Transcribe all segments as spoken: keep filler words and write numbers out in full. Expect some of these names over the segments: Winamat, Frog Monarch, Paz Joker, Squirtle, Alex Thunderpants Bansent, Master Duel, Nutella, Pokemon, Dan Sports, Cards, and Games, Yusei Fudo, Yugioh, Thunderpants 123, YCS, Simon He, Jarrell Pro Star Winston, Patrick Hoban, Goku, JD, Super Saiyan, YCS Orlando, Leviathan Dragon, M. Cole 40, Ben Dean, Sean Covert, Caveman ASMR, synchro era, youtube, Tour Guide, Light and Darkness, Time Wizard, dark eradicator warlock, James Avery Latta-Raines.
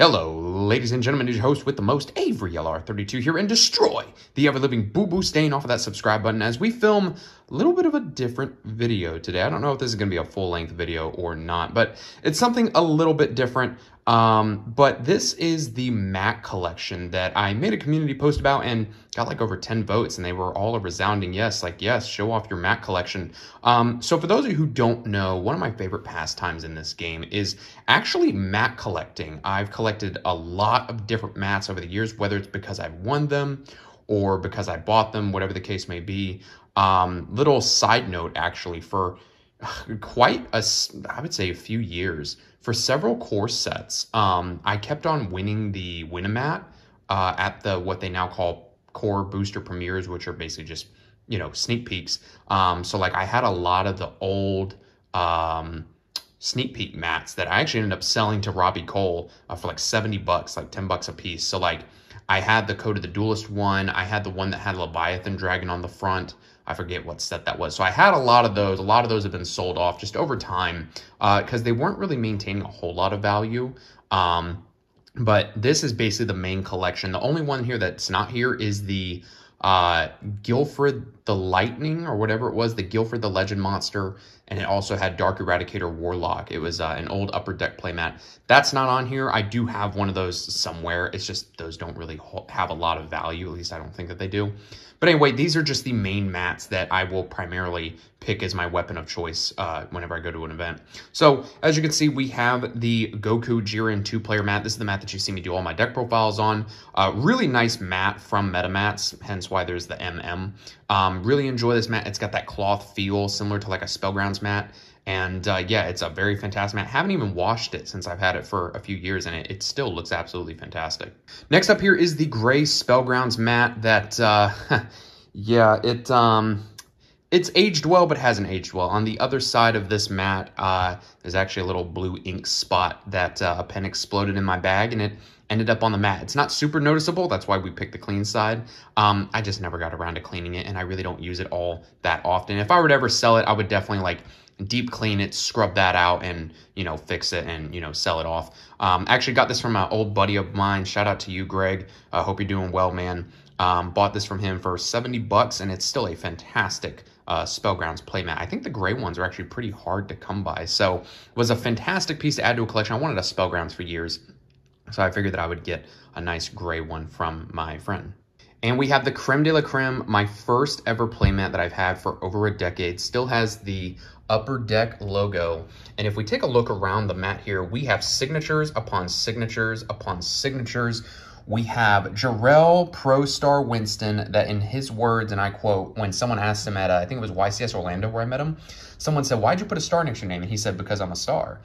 Hello, ladies and gentlemen, it's your host with the most, Avery L R thirty-two here, and destroy the ever-living boo-boo stain off of that subscribe button as we film a little bit of a different video today. I don't know if this is going to be a full-length video or not, but it's something a little bit different. Um, but this is the mat collection that I made a community post about and got like over ten votes, and they were all a resounding yes, like, yes, show off your mat collection. Um, so for those of you who don't know, one of my favorite pastimes in this game is actually mat collecting. I've collected a lot of different mats over the years, whether it's because I've won them or because I bought them, whatever the case may be. Um, little side note, actually, for quite a, I would say a few years, for several core sets, um, I kept on winning the Winamat uh, at the, what they now call core booster premieres, which are basically just, you know, sneak peeks. Um, so like I had a lot of the old, um, sneak peek mats that I actually ended up selling to Robbie Cole uh, for like seventy bucks, like ten bucks a piece. So like I had the Code of the Duelist one. I had the one that had Leviathan Dragon on the front. I forget what set that was. So I had a lot of those. A lot of those have been sold off just over time because uh, they weren't really maintaining a whole lot of value. Um, but this is basically the main collection. The only one here that's not here is the uh, Guilford the Lightning or whatever it was, the Guilford the Legend Monster. And it also had Dark Eradicator Warlock. It was uh, an old upper deck playmat. That's not on here. I do have one of those somewhere. It's just those don't really have a lot of value. At least I don't think that they do. But anyway, these are just the main mats that I will primarily pick as my weapon of choice uh, whenever I go to an event. So as you can see, we have the Goku Jiren two-player mat. This is the mat that you see me do all my deck profiles on. Uh, really nice mat from Meta Mats, hence why there's the M M. Um, really enjoy this mat. It's got that cloth feel similar to like a Spellgrounds mat, and uh, yeah, it's a very fantastic mat. Haven't even washed it since I've had it for a few years, and it, it still looks absolutely fantastic. Next up here is the gray Spellgrounds mat that uh, yeah, it um, it's aged well but hasn't aged well. On the other side of this mat, uh, there's actually a little blue ink spot that uh, a pen exploded in my bag, and it ended up on the mat. It's not super noticeable. That's why we picked the clean side. Um, I just never got around to cleaning it, and I really don't use it all that often. If I were to ever sell it, I would definitely like deep clean it, scrub that out, and, you know, fix it and, you know, sell it off. Um, actually got this from an old buddy of mine. Shout out to you, Greg. I uh, hope you're doing well, man. Um, bought this from him for seventy bucks, and it's still a fantastic Uh, Spellgrounds playmat. I think the gray ones are actually pretty hard to come by, so it was a fantastic piece to add to a collection. I wanted a Spellgrounds for years, so I figured that I would get a nice gray one from my friend. And we have the Creme de la Creme, my first ever playmat that I've had for over a decade. Still has the Upper Deck logo, and if we take a look around the mat here, we have signatures upon signatures upon signatures. We have Jarrell Pro Star Winston that, in his words, and I quote, when someone asked him at, uh, I think it was Y C S Orlando where I met him, someone said, "Why'd you put a star next to your name?" And he said, "Because I'm a star."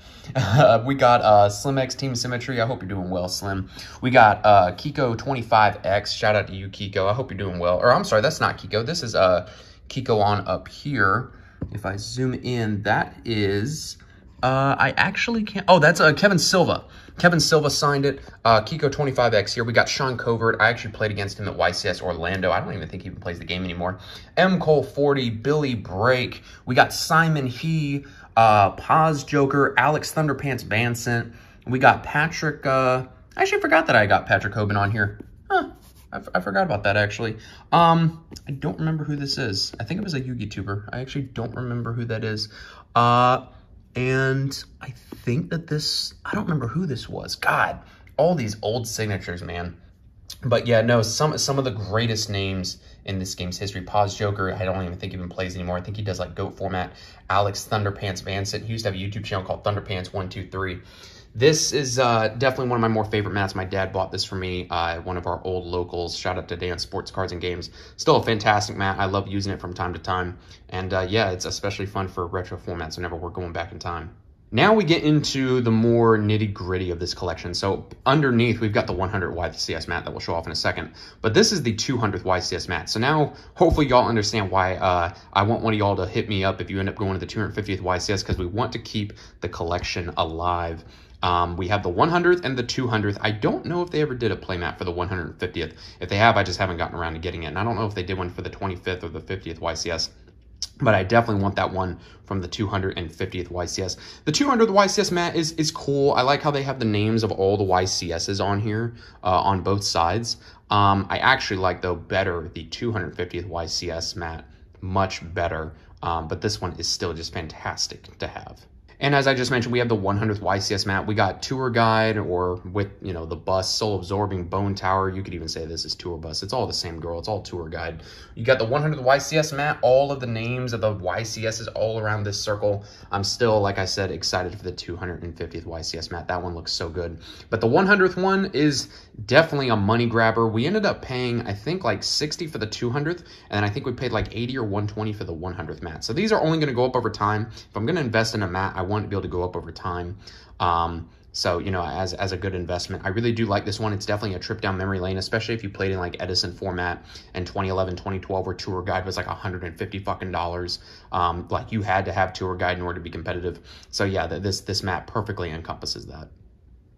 We got uh, Slim X Team Symmetry. I hope you're doing well, Slim. We got uh, Kiko twenty-five X. Shout out to you, Kiko. I hope you're doing well. Or I'm sorry, that's not Kiko. This is uh, Kiko on up here. If I zoom in, that is... Uh, I actually can't. Oh, that's uh, Kevin Silva. Kevin Silva signed it. Uh, Kiko twenty-five X here. We got Sean Covert. I actually played against him at Y C S Orlando. I don't even think he even plays the game anymore. M. Cole forty, Billy Brake. We got Simon He, uh, Paz Joker, Alex Thunderpants Bansent. We got Patrick. Uh, I actually forgot that I got Patrick Hoban on here. Huh. I, I forgot about that, actually. Um, I don't remember who this is. I think it was a YugiTuber. I actually don't remember who that is. Uh... And I think that this, I don't remember who this was. God, all these old signatures, man. But yeah, no, some some of the greatest names in this game's history. Paz Joker, I don't even think he even plays anymore. I think he does like GOAT format. Alex Thunderpants Bansent. He used to have a YouTube channel called Thunderpants one two three. This is uh, definitely one of my more favorite mats. My dad bought this for me, uh, one of our old locals. Shout out to Dan Sports Cards and Games. Still a fantastic mat. I love using it from time to time. And uh, yeah, it's especially fun for retro formats whenever we're going back in time. Now we get into the more nitty gritty of this collection. So underneath, we've got the one hundredth Y C S mat that we'll show off in a second, but this is the two hundredth Y C S mat. So now hopefully y'all understand why uh, I want one of y'all to hit me up if you end up going to the two hundred fiftieth Y C S, because we want to keep the collection alive. Um, we have the one hundredth and the two hundredth. I don't know if they ever did a playmat for the one hundred fiftieth. If they have, I just haven't gotten around to getting it. And I don't know if they did one for the twenty-fifth or the fiftieth Y C S. But I definitely want that one from the two hundred fiftieth Y C S. The two hundredth Y C S mat is, is cool. I like how they have the names of all the Y C Ss on here, uh, on both sides. Um, I actually like, though, better the two hundred fiftieth Y C S mat, much better. Um, but this one is still just fantastic to have. And as I just mentioned, we have the one hundredth Y C S mat. We got Tour Guide, or with, you know, the bus, Soul Absorbing, Bone Tower. You could even say this is Tour Bus. It's all the same girl. It's all Tour Guide. You got the one hundredth Y C S mat, all of the names of the Y C Ss all around this circle. I'm still, like I said, excited for the two hundred fiftieth Y C S mat. That one looks so good. But the one hundredth one is definitely a money grabber. We ended up paying, I think, like sixty for the two hundredth, and then I think we paid like eighty or one twenty for the one hundredth mat. So these are only going to go up over time. If I'm going to invest in a mat, I want to be able to go up over time. Um, so, you know, as, as a good investment, I really do like this one. It's definitely a trip down memory lane, especially if you played in like Edison format and twenty eleven, twenty twelve, where Tour Guide was like one hundred fifty fucking dollars. Um, like you had to have Tour Guide in order to be competitive. So yeah, the, this, this map perfectly encompasses that.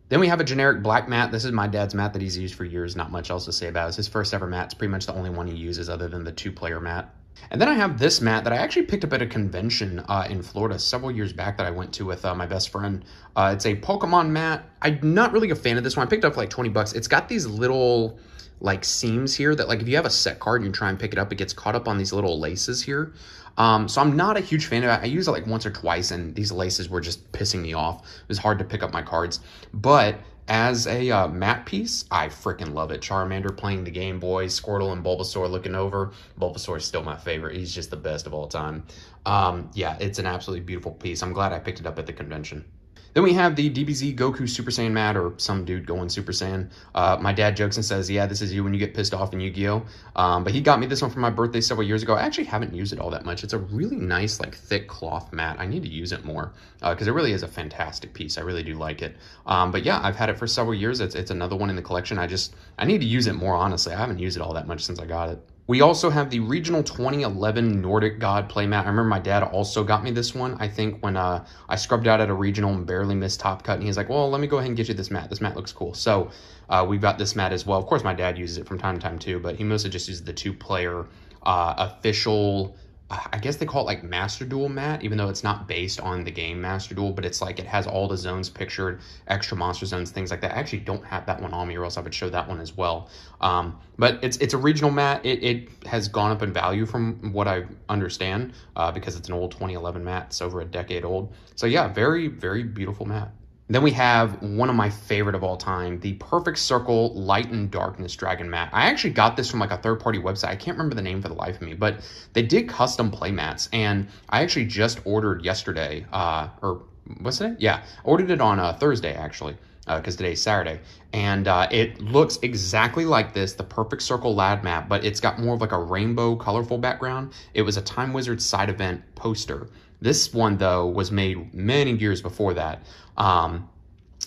Then we have a generic black mat. This is my dad's mat that he's used for years. Not much else to say about it. It's his first ever mat. It's pretty much the only one he uses other than the two player mat. And then I have this mat that I actually picked up at a convention uh, in Florida several years back that I went to with uh, my best friend. Uh, it's a Pokemon mat. I'm not really a fan of this one. I picked it up for like twenty bucks. It's got these little like seams here that like if you have a set card and you try and pick it up, it gets caught up on these little laces here. Um, so I'm not a huge fan of it. I used it like once or twice and these laces were just pissing me off. It was hard to pick up my cards. But as a uh, mat piece, I freaking love it. Charmander playing the Game Boy, Squirtle and Bulbasaur looking over. Bulbasaur is still my favorite. He's just the best of all time. Um, yeah, it's an absolutely beautiful piece. I'm glad I picked it up at the convention. Then we have the D B Z Goku Super Saiyan mat, or some dude going Super Saiyan. Uh, my dad jokes and says, yeah, this is you when you get pissed off in Yu-Gi-Oh! Um, but he got me this one for my birthday several years ago. I actually haven't used it all that much. It's a really nice, like, thick cloth mat. I need to use it more because uh, it really is a fantastic piece. I really do like it. Um, but yeah, I've had it for several years. It's, it's another one in the collection. I just, I need to use it more, honestly. I haven't used it all that much since I got it. We also have the Regional twenty eleven Nordic God play mat. I remember my dad also got me this one, I think, when uh, I scrubbed out at a regional and barely missed top cut. And he was like, well, let me go ahead and get you this mat. This mat looks cool. So uh, we've got this mat as well. Of course, my dad uses it from time to time, too. But he mostly just uses the two-player uh, official, I guess they call it like Master Duel mat, even though it's not based on the game Master Duel, but it's like it has all the zones pictured, extra monster zones, things like that. I actually don't have that one on me or else I would show that one as well. Um, but it's it's a regional mat. It, it has gone up in value from what I understand uh, because it's an old twenty eleven mat. It's over a decade old. So yeah, very, very beautiful mat. Then we have one of my favorite of all time, the Perfect Circle Light and Darkness Dragon mat. I actually got this from like a third-party website. I can't remember the name for the life of me, but they did custom play mats. And I actually just ordered yesterday, uh, or what's it? Yeah, I ordered it on uh, Thursday, actually, because uh, today's Saturday. And uh, it looks exactly like this, the Perfect Circle Lad mat, but it's got more of like a rainbow colorful background. It was a Time Wizard side event poster. This one, though, was made many years before that. Um,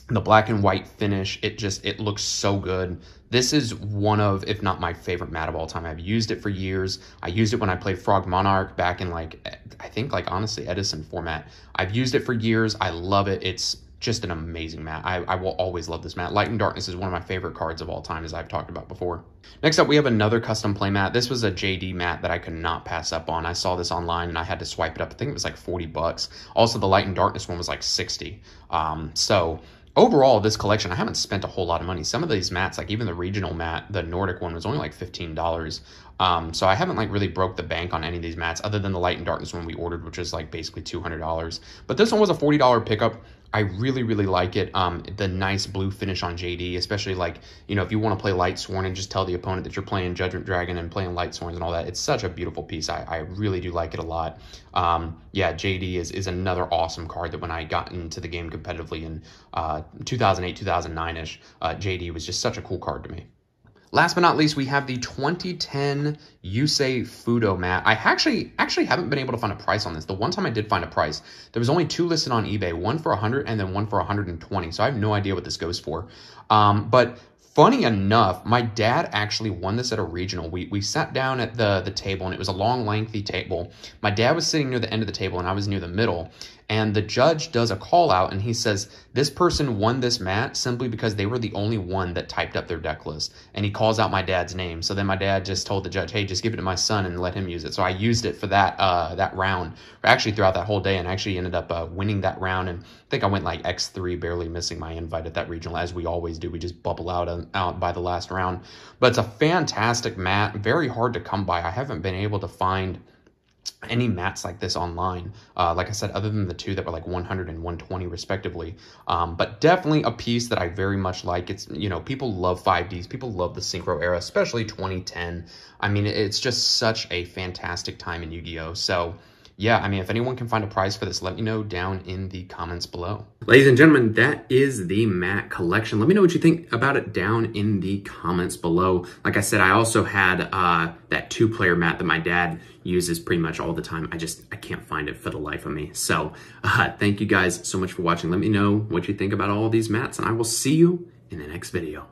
the black and white finish, it just, it looks so good. This is one of, if not my favorite mat of all time. I've used it for years. I used it when I played Frog Monarch back in, like, I think, like, honestly, Edison format. I've used it for years. I love it. It's just an amazing mat. I, I will always love this mat. Light and Darkness is one of my favorite cards of all time, as I've talked about before. Next up, we have another custom play mat. This was a J D mat that I could not pass up on. I saw this online and I had to swipe it up. I think it was like forty bucks. Also, the Light and Darkness one was like sixty. Um, so overall, this collection, I haven't spent a whole lot of money. Some of these mats, like even the regional mat, the Nordic one was only like fifteen dollars. Um, so I haven't like really broke the bank on any of these mats other than the Light and Darkness one we ordered, which is like basically two hundred dollars. But this one was a forty dollar pickup. I really, really like it. Um, the nice blue finish on J D, especially like, you know, if you want to play Light Sworn and just tell the opponent that you're playing Judgment Dragon and playing Light Sworns and all that, it's such a beautiful piece. I, I really do like it a lot. Um, yeah, J D is, is another awesome card that when I got into the game competitively in uh, two thousand eight, two thousand nine-ish, uh, J D was just such a cool card to me. Last but not least, we have the twenty ten Yusei Fudo mat. I actually actually haven't been able to find a price on this. The one time I did find a price, there was only two listed on eBay, one for one hundred and then one for one hundred twenty. So I have no idea what this goes for. Um, but Funny enough, my dad actually won this at a regional. We, we sat down at the, the table, and it was a long, lengthy table. My dad was sitting near the end of the table, and I was near the middle. And the judge does a call out, and he says, this person won this mat simply because they were the only one that typed up their deck list. And he calls out my dad's name. So then my dad just told the judge, hey, just give it to my son and let him use it. So I used it for that uh, that round, actually throughout that whole day, and actually ended up uh, winning that round. And I think I went like X three, barely missing my invite at that regional, as we always do. We just bubble out, on, out by the last round. But it's a fantastic mat, very hard to come by. I haven't been able to find any mats like this online, uh, like I said, other than the two that were like one hundred and one twenty respectively, um, but definitely a piece that I very much like. It's, you know, people love five Ds, people love the Synchro era, especially twenty ten. I mean, it's just such a fantastic time in Yu-Gi-Oh! So yeah, I mean, if anyone can find a prize for this, let me know down in the comments below. Ladies and gentlemen, that is the mat collection. Let me know what you think about it down in the comments below. Like I said, I also had uh, that two-player mat that my dad uses pretty much all the time. I just, I can't find it for the life of me. So uh, thank you guys so much for watching. Let me know what you think about all these mats, and I will see you in the next video.